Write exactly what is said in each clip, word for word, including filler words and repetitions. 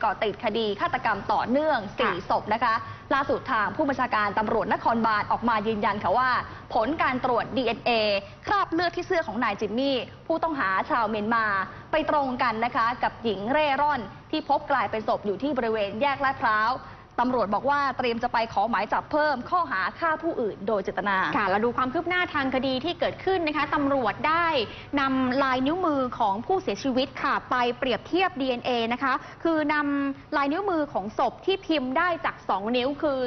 เกาะติดคดีฆาตกรรมต่อเนื่องสี่ศพนะคะล่าสุดทางผู้บัญชาการตำรวจนครบาลออกมายืนยันค่ะว่าผลการตรวจ ดี เอ็น เอ คราบเลือดที่เสื้อของนายจิมมี่ผู้ต้องหาชาวเมียนมาไปตรงกันนะคะกับหญิงเร่ร่อนที่พบกลายเป็นศพอยู่ที่บริเวณแยกลาดพร้าวตำรวจบอกว่าเตรียมจะไปขอหมายจับเพิ่มข้อหาฆ่าผู้อื่นโดยเจตนาค่ะเราดูความคืบหน้าทางคดีที่เกิดขึ้นนะคะตำรวจได้นำลายนิ้วมือของผู้เสียชีวิตค่ะไปเปรียบเทียบ ดี เอ็น เอ นะคะคือนำลายนิ้วมือของศพที่พิมพ์ได้จากสองนิ้วคือ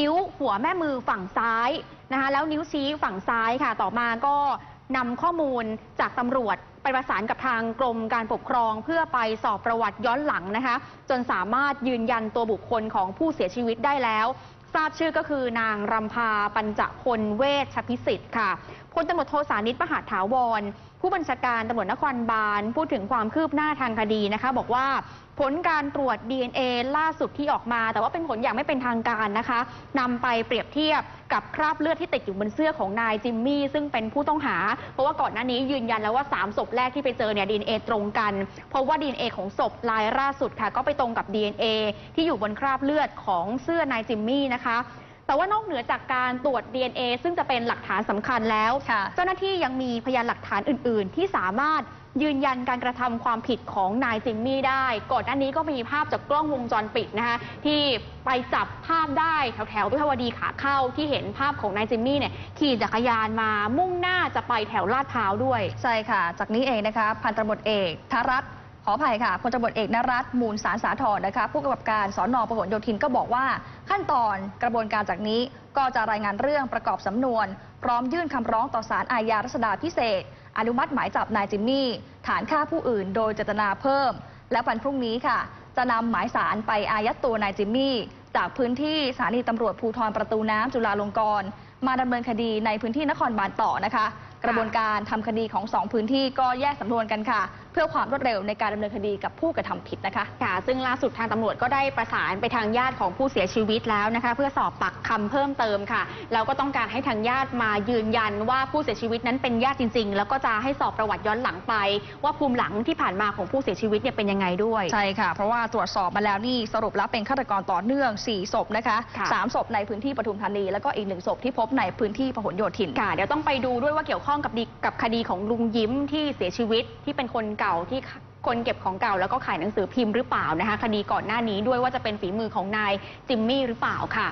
นิ้วหัวแม่มือฝั่งซ้ายนะคะแล้วนิ้วชี้ฝั่งซ้ายค่ะต่อมาก็นำข้อมูลจากตำรวจไปประสานกับทางกรมการปกครองเพื่อไปสอบประวัติย้อนหลังนะคะจนสามารถยืนยันตัวบุคคลของผู้เสียชีวิตได้แล้วทราบชื่อก็คือนางรำพาปัญจพลเวชพิสิทธิ์ค่ะพลตำรวจโทสานิตมหาถาวรผู้บัญชาการตำรวจนครบาลพูดถึงความคืบหน้าทางคดีนะคะบอกว่าผลการตรวจ ดี เอ็น เอ ล่าสุดที่ออกมาแต่ว่าเป็นผลอย่างไม่เป็นทางการนะคะนำไปเปรียบเทียบกับคราบเลือดที่ติดอยู่บนเสื้อของนายจิมมี่ซึ่งเป็นผู้ต้องหาเพราะว่าก่อนหน้านี้ยืนยันแล้วว่าสามศพแรกที่ไปเจอเนี่ย ดี เอ็น เอ ตรงกันเพราะว่า ดี เอ็น เอ ของศพรายล่าสุดค่ะก็ไปตรงกับ ดี เอ็น เอ ที่อยู่บนคราบเลือดของเสื้อนายจิมมี่นะคะแต่ว่านอกเหนือจากการตรวจ ดี เอ็น เอ ซึ่งจะเป็นหลักฐานสำคัญแล้วเจ้าหน้าที่ยังมีพยานหลักฐานอื่นๆที่สามารถยืนยันการกระทำความผิดของนายจิมมี่ได้ก่อนหน้านี้ก็มีภาพจากกล้องวงจรปิดนะคะที่ไปจับภาพได้แถวแถววิภาวดีขาเข้าที่เห็นภาพของนายจิมมี่เนี่ยขี่จักรยานมามุ่งหน้าจะไปแถวลาดพร้าวด้วยใช่ค่ะจากนี้เองนะคะพันตำรวจเอกธรัตน์ขออภัยค่ะพลตำรวจเอกนรัตน์มูลสารสาธรนะคะผู้กำกับการสน.พหลโยธินก็บอกว่าขั้นตอนกระบวนการจากนี้ก็จะรายงานเรื่องประกอบสำนวนพร้อมยื่นคำร้องต่อศาลอาญารัชดาพิเศษอนุมัติหมายจับนายจิมมี่ฐานฆ่าผู้อื่นโดยเจตนาเพิ่มและวันพรุ่งนี้ค่ะจะนำหมายศาลไปอายัดตัวนายจิมมี่จากพื้นที่สถานีตำรวจภูธรประตูน้ำจุฬาลงกรณ์มาดำเนินคดีในพื้นที่นครบาลต่อนะคะกระบวนการทำคดีของสองพื้นที่ก็แยกสำนวนกันค่ะเพื่อความรวดเร็วในการดำเนินคดีกับผู้กระทำผิดนะคะค่ะซึ่งล่าสุดทางตำรวจก็ได้ประสานไปทางญาติของผู้เสียชีวิตแล้วนะคะเพื่อสอบปากคำเพิ่มเติมค่ะแล้วก็ต้องการให้ทางญาติมายืนยันว่าผู้เสียชีวิตนั้นเป็นญาติจริงๆแล้วก็จะให้สอบประวัติย้อนหลังไปว่าภูมิหลังที่ผ่านมาของผู้เสียชีวิตเนี่ยเป็นยังไงด้วยใช่ค่ะเพราะว่าตรวจสอบมาแล้วนี่สรุปแล้วเป็นฆาตกรต่อเนื่องสี่ศพนะคะสามศพในพื้นที่ปทุมธานีแล้วก็อีกหนึ่งศพที่พบในพื้นที่พหลโยธินค่ะเดี๋ยวต้องไปดูด้วยว่าเกี่ยวข้องกับกับคดีของลุงยิ้มที่เสียชีวิตที่เป็นคนเก่าที่คนเก็บของเก่าแล้วก็ขายหนังสือพิมพ์หรือเปล่านะคะคดีก่อนหน้านี้ด้วยว่าจะเป็นฝีมือของนายจิมมี่หรือเปล่าค่ะ